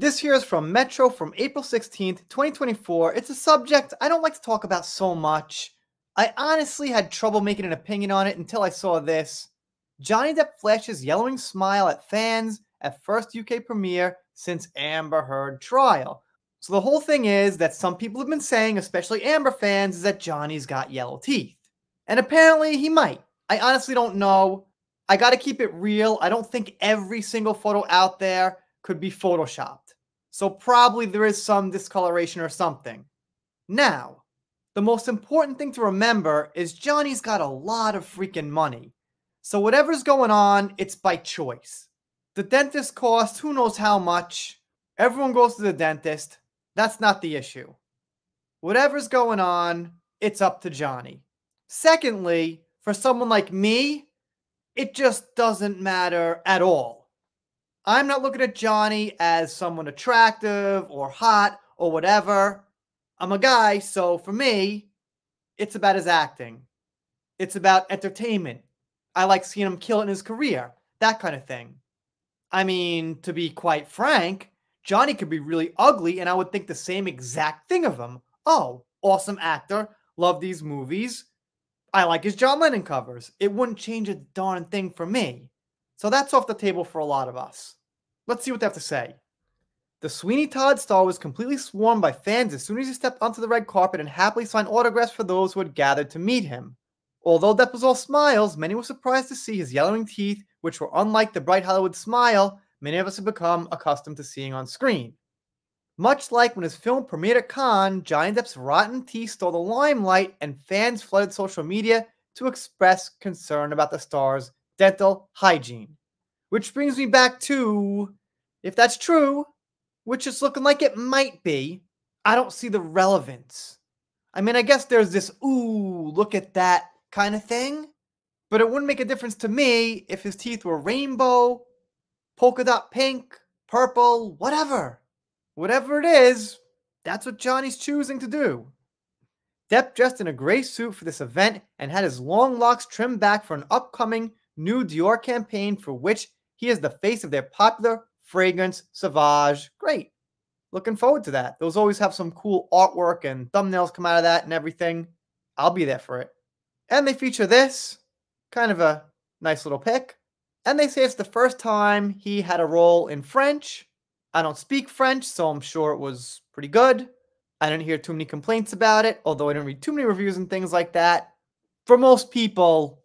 This here is from Metro from April 16th, 2024. It's a subject I don't like to talk about so much. I honestly had trouble making an opinion on it until I saw this. Johnny Depp flashes yellowing smile at fans at first UK premiere since Amber Heard trial. So the whole thing is that some people have been saying, especially Amber fans, is that Johnny's got yellow teeth. And apparently he might. I honestly don't know. I got to keep it real. I don't think every single photo out there could be photoshopped. So probably there is some discoloration or something. Now, the most important thing to remember is Johnny's got a lot of freaking money. So whatever's going on, it's by choice. The dentist costs who knows how much. Everyone goes to the dentist. That's not the issue. Whatever's going on, it's up to Johnny. Secondly, for someone like me, it just doesn't matter at all. I'm not looking at Johnny as someone attractive or hot or whatever. I'm a guy, so for me, it's about his acting. It's about entertainment. I like seeing him kill it in his career, that kind of thing. I mean, to be quite frank, Johnny could be really ugly and I would think the same exact thing of him. Oh, awesome actor. Love these movies. I like his John Lennon covers. It wouldn't change a darn thing for me. So that's off the table for a lot of us. Let's see what they have to say. The Sweeney Todd star was completely swarmed by fans as soon as he stepped onto the red carpet and happily signed autographs for those who had gathered to meet him. Although Depp was all smiles, many were surprised to see his yellowing teeth, which were unlike the bright Hollywood smile many of us have become accustomed to seeing on screen. Much like when his film premiered at Cannes, Johnny Depp's rotten teeth stole the limelight and fans flooded social media to express concern about the star's dental hygiene. Which brings me back to, if that's true, which is looking like it might be, I don't see the relevance. I mean, I guess there's this, ooh, look at that kind of thing, but it wouldn't make a difference to me if his teeth were rainbow, polka dot pink, purple, whatever. Whatever it is, that's what Johnny's choosing to do. Depp dressed in a gray suit for this event and had his long locks trimmed back for an upcoming new Dior campaign for which he is the face of their popular fragrance Sauvage. Great. Looking forward to that. Those always have some cool artwork and thumbnails come out of that and everything. I'll be there for it. And they feature this. Kind of a nice little pic. And they say it's the first time he had a role in French. I don't speak French, so I'm sure it was pretty good. I didn't hear too many complaints about it, although I didn't read too many reviews and things like that. For most people,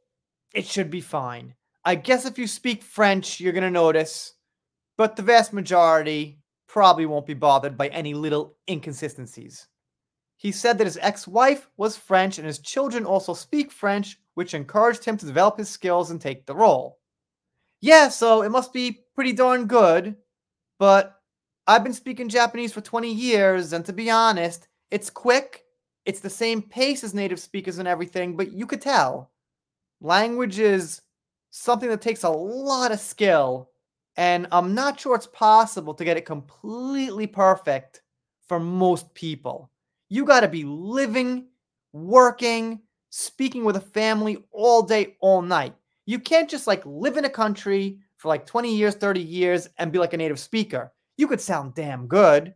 it should be fine. I guess if you speak French, you're going to notice, but the vast majority probably won't be bothered by any little inconsistencies. He said that his ex-wife was French and his children also speak French, which encouraged him to develop his skills and take the role. Yeah, so it must be pretty darn good. But I've been speaking Japanese for 20 years, and to be honest, it's quick. It's the same pace as native speakers and everything, but you could tell. Language is something that takes a lot of skill, and I'm not sure it's possible to get it completely perfect for most people. You got to be living, working, speaking with a family all day, all night. You can't just like live in a country for like 20 years, 30 years, and be like a native speaker. You could sound damn good.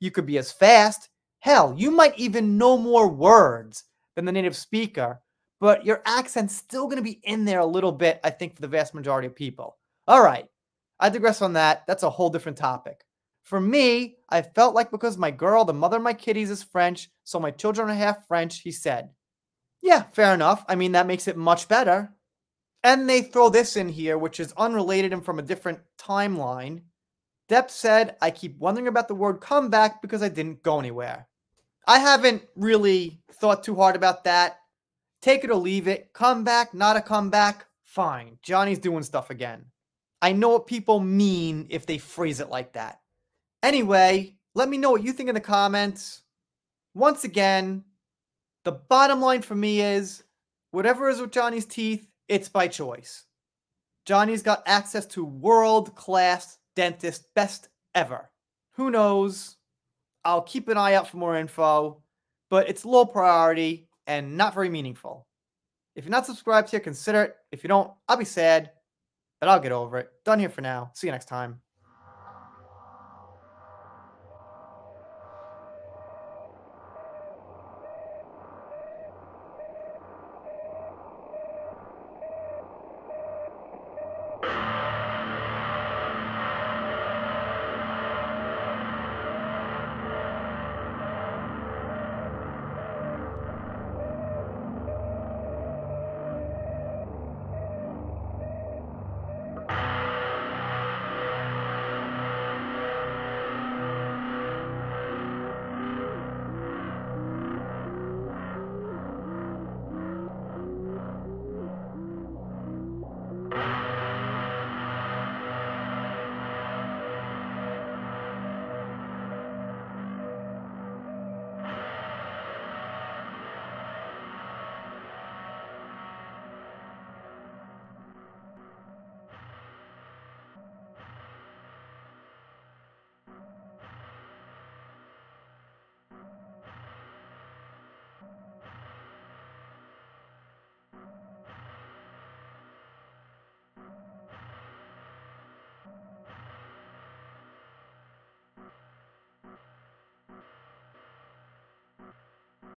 You could be as fast. Hell, you might even know more words than the native speaker, but your accent's still going to be in there a little bit, I think, for the vast majority of people. All right. I digress on that. That's a whole different topic. For me, I felt like because my girl, the mother of my kitties, is French, so my children are half French, he said. Yeah, fair enough. I mean, that makes it much better. And they throw this in here, which is unrelated and from a different timeline. Depp said, I keep wondering about the word comeback because I didn't go anywhere. I haven't really thought too hard about that. Take it or leave it. Comeback, not a comeback, fine. Johnny's doing stuff again. I know what people mean if they phrase it like that. Anyway, let me know what you think in the comments. Once again, the bottom line for me is, whatever is with Johnny's teeth, it's by choice. Johnny's got access to world-class dentist, best ever. Who knows? I'll keep an eye out for more info, but it's low priority and not very meaningful. If you're not subscribed here, consider it. If you don't, I'll be sad, but I'll get over it. Done here for now. See you next time.